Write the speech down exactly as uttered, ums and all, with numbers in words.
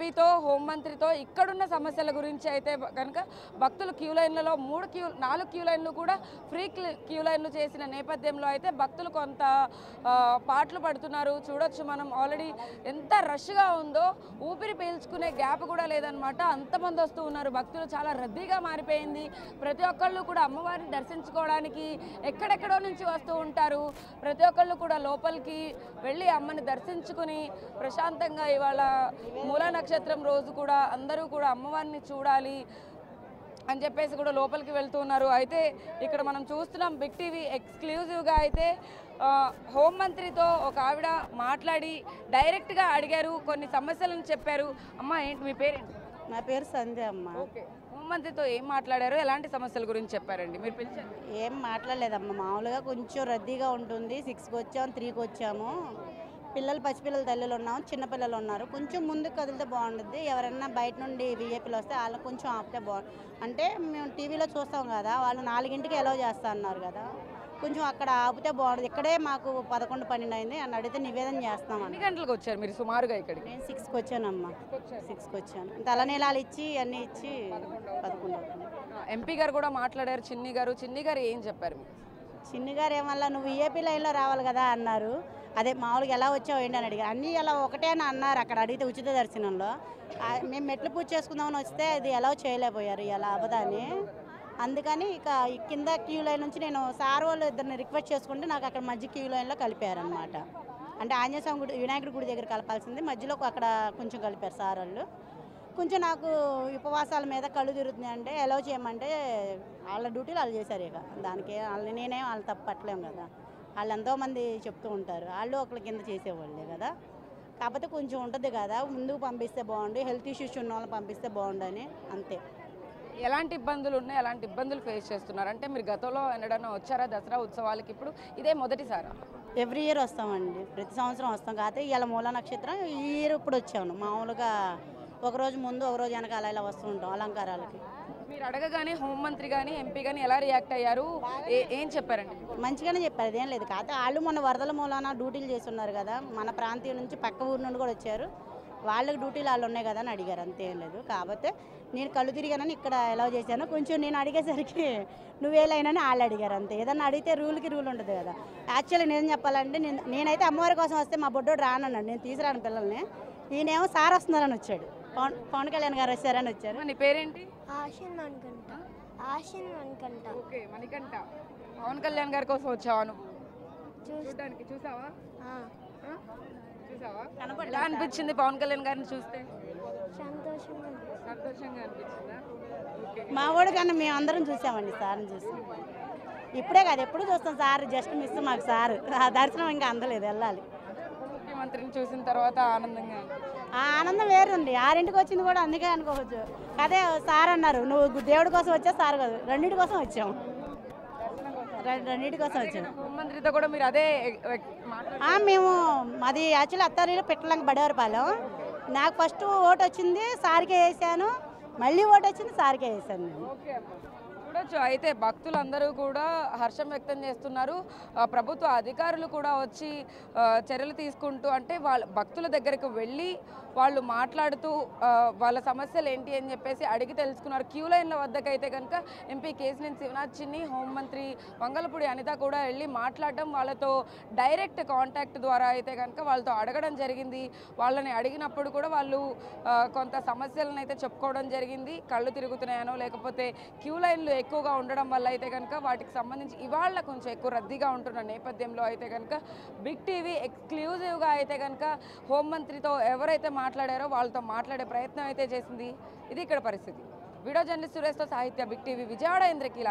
MP తో home మంత్రి తో ఇక్కడున్న సమస్యల గురించి అయితే గనుక భక్తులు క్యూ లైన్లలో మూడు క్యూ నాలుగు క్యూ లైన్లు కూడా ఫ్రీ క్యూ లైన్లు చేసిన నేపథ్యంలో అయితే భక్తులు కొంత పాటలు పడుతున్నారు. చూడొచ్చు మనం ఆల్రెడీ ఎంత రష్ గా ఉందో, ఊపిరి పీల్చుకునే గ్యాప్ కూడా లేదన్నమాట. అంతమంది వస్తూ ఉన్నారు భక్తులు, చాలా రద్దీగా మారిపోయింది. ప్రతి ఒక్కళ్ళు కూడా అమ్మవారిని దర్శించుకోవడానికి ఎక్కడెక్కడో నుంచి వస్తూ ఉంటారు. ప్రతి ఒక్కళ్ళు కూడా లోపలికి వెళ్ళి అమ్మని దర్శించుకుని ప్రశాంతంగా ఇవాళ మూల నక్షత్రం రోజు కూడా అందరూ కూడా అమ్మవారిని చూడాలి అని చెప్పేసి కూడా లోపలికి వెళ్తూ ఉన్నారు. అయితే ఇక్కడ మనం చూస్తున్నాం బిగ్ టీవీ ఎక్స్క్లూజివ్గా అయితే హోంమంత్రితో ఒక ఆవిడ మాట్లాడి డైరెక్ట్గా అడిగారు, కొన్ని సమస్యలను చెప్పారు. అమ్మ ఏంటి మీ పేరేంటి? నా పేరు సంధ్య అమ్మ. ఓకే, హోంమంత్రితో ఏం మాట్లాడారు, ఎలాంటి సమస్యల గురించి చెప్పారండి మీరు? పిలిచారు? ఏం మాట్లాడలేదమ్మా, మామూలుగా కొంచెం రద్దీగా ఉంటుంది. సిక్స్కి వచ్చాము, త్రీకి వచ్చాము. పిల్లలు పసిపిల్లల తల్లులు ఉన్నాము, చిన్నపిల్లలు ఉన్నారు. కొంచెం ముందుకు కదిలితే బాగుంటుంది. ఎవరైనా బయట నుండి వీఐపీలు వస్తే వాళ్ళకి కొంచెం ఆపితే బాగుంటుంది. అంటే మేము టీవీలో చూస్తాం కదా, వాళ్ళు నాలుగింటికి అలౌ చేస్తా అన్నారు కదా, కొంచెం అక్కడ ఆపితే బాగుంటుంది. ఇక్కడే మాకు పదకొండు పన్నెండు అయింది అని అడిగితే నివేదన చేస్తాం. ఎన్ని గంటలకు వచ్చారు మీరు సుమారుగా ఇక్కడికి? నేను సిక్స్కి వచ్చానమ్మా, సిక్స్కి వచ్చాను. తలనీలాలు ఇచ్చి అన్నీ ఇచ్చి పదకొండు. ఎంపీ గారు కూడా మాట్లాడారు, చిన్ని గారు. చిన్ని గారు ఏం చెప్పారు మీకు? చిన్ని గారు ఏమల్లా నువ్వు వీఐపీ లైన్లో రావాలి కదా అన్నారు. అదే మామూలుగా ఎలా వచ్చావు ఏంటి అని అడిగారు. అన్నీ ఎలా ఒకటే అని అన్నారు. అక్కడ అడిగితే ఉచిత దర్శనంలో మేము మెట్లు పూజ చేసుకుందామని వస్తే అది ఎలా చేయలేకపోయారు, ఎలా అవ్వదని. అందుకని ఇక కింద క్యూ లైన్ నుంచి నేను సార్ వాళ్ళు ఇద్దరిని రిక్వెస్ట్ చేసుకుంటే నాకు అక్కడ మధ్య క్యూ లైన్లో కలిపారనమాట. అంటే ఆంజనేయ స్వామి గుడి, వినాయకుడి గుడి దగ్గర కలపాల్సింది మధ్యలో అక్కడ కొంచెం కలిపారు సార్ వాళ్ళు. కొంచెం నాకు ఉపవాసాల మీద కళ్ళు తిరుగుతున్నాయి అంటే ఎలా చేయమంటే వాళ్ళ డ్యూటీలు వాళ్ళు చేశారు. ఇక దానికి వాళ్ళని నేనేం వాళ్ళు తప్పట్లేము కదా, వాళ్ళు ఎంతోమంది చెప్తూ ఉంటారు. వాళ్ళు ఒకళ్ళ కింద చేసేవాళ్ళే కదా, కాకపోతే కొంచెం ఉంటుంది కదా, ముందుకు పంపిస్తే బాగుండు, హెల్త్ ఇష్యూస్ ఉన్న వాళ్ళని పంపిస్తే బాగుండని అంతే. ఎలాంటి ఇబ్బందులు ఉన్నాయి, ఎలాంటి ఇబ్బందులు ఫేస్ చేస్తున్నారు అంటే మీరు గతంలో ఎన్నడన్నా వచ్చారా దసరా ఉత్సవాలకి? ఇప్పుడు ఇదే మొదటిసారా? ఎవ్రీ ఇయర్ వస్తామండి, ప్రతి సంవత్సరం వస్తాం. కాకపోతే ఇవాళ మూల నక్షత్రం ఈ ఇయర్ ఇప్పుడు వచ్చాను. మామూలుగా ఒకరోజు ముందు ఒకరోజు వెనక అలా ఇలా వస్తూ ఉంటాం అలంకారాలకి. మీరు అడగగానే హోంమంత్రి కానీ ఎంపీ కానీ ఎలా రియాక్ట్ అయ్యారు, ఏం చెప్పారండి? మంచిగానే చెప్పారు, అదేం లేదు. కాకపోతే వాళ్ళు మొన్న వరదల మూలాన డ్యూటీలు చేస్తున్నారు కదా, మన ప్రాంతం నుంచి పక్క ఊరు నుండి కూడా వచ్చారు. వాళ్ళకి డ్యూటీలు వాళ్ళు ఉన్నాయి కదా అని అడిగారు, అంతేం లేదు. కాకపోతే నేను కళ్ళు తిరిగానని ఇక్కడ ఎలా చేశాను, కొంచెం నేను అడిగేసరికి నువ్వేలైనానని వాళ్ళు అడిగారు అంతే. ఏదన్నా అడిగితే రూల్కి రూల్ ఉంటుంది కదా. యాక్చువల్లీ నేను చెప్పాలంటే నేను నేనైతే అమ్మవారి కోసం వస్తే మా బొడ్డోడు రానన్నాడు, నేను తీసుకురాను పిల్లల్ని. నేనేమో సార్ వస్తున్నారని వచ్చాడు, పవన్ పవన్ కళ్యాణ్ గారు వచ్చారని వచ్చారు. నీ పేరేంటి? ఆశన్ అనుకుంటా, ఆశన్ అనుకుంటా. ఓకే, మణికంట. పవన్ కళ్యాణ్ గారి కోసం వచ్చావా నువ్వు? చూడడానికి చూసావా? చూసావా ఎలా అనిపించింది పవన్ కళ్యాణ్ గారిని చూస్తే? సంతోషంగా, సంతోషంగా అనిపించిందా? మా వాడు కన్నా మేము అందరం చూసామండి, సార్ని చూసాం. ఇప్పుడే కాదు ఎప్పుడు చూస్తాం సార్, జస్ట్ మిస్ మాకు సార్ ఆ దర్శనం ఇంకా అందలేదు, వెళ్ళాలి. ముఖ్యమంత్రిని చూసిన తర్వాత ఆనందంగా, ఆ ఆనందం వేరుంది. ఆరింటికి వచ్చింది కూడా అందుకే అనుకోవచ్చు. అదే సార్ అన్నారు నువ్వు దేవుడి కోసం వచ్చా, సార్ కాదు, రెండింటి కోసం వచ్చాము, రెండింటి కోసం వచ్చాము. హోంమంత్రితో కూడా మీరు అదే? మేము అది యాక్చువల్లీ అత్తారీలో పెట్టడానికి పడేవారిపాలెం. నాకు ఫస్ట్ ఓటు వచ్చింది సార్కే వేసాను, మళ్ళీ ఓటు వచ్చింది సార్కే వేసాను నేను. చూడొచ్చు అయితే భక్తులందరూ కూడా హర్షం వ్యక్తం చేస్తున్నారు. ప్రభుత్వ అధికారులు కూడా వచ్చి చర్యలు తీసుకుంటూ, అంటే వాళ్ళ భక్తుల దగ్గరకు వెళ్ళి వాళ్ళు మాట్లాడుతూ వాళ్ళ సమస్యలు ఏంటి అని చెప్పేసి అడిగి తెలుసుకున్నారు. క్యూ లైన్ల వద్దకైతే కనుక ఎంపీ కేసినేని శివనాథ్ చిన్ని, హోంమంత్రి వంగలపూడి అనిత కూడా వెళ్ళి మాట్లాడడం, వాళ్ళతో డైరెక్ట్ కాంటాక్ట్ ద్వారా అయితే కనుక వాళ్ళతో అడగడం జరిగింది. వాళ్ళని అడిగినప్పుడు కూడా వాళ్ళు కొంత సమస్యలను అయితే చెప్పుకోవడం జరిగింది. కళ్ళు తిరుగుతున్నాయనో లేకపోతే క్యూ లైన్లు ఎక్కువగా ఉండడం వల్ల అయితే కనుక వాటికి సంబంధించి ఇవాళ కొంచెం ఎక్కువ రద్దీగా ఉంటున్న నేపథ్యంలో అయితే కనుక బిగ్ టీవీ ఎక్స్క్లూజివ్గా అయితే కనుక హోంమంత్రితో ఎవరైతే మాట్లాడారో వాళ్ళతో మాట్లాడే ప్రయత్నం అయితే చేసింది. ఇది ఇక్కడ పరిస్థితి. వీడియో జర్నలిస్ట్ సురేష్తో సాహిత్య, బిగ్ టీవీ విజయవాడ ఇంద్రకీల.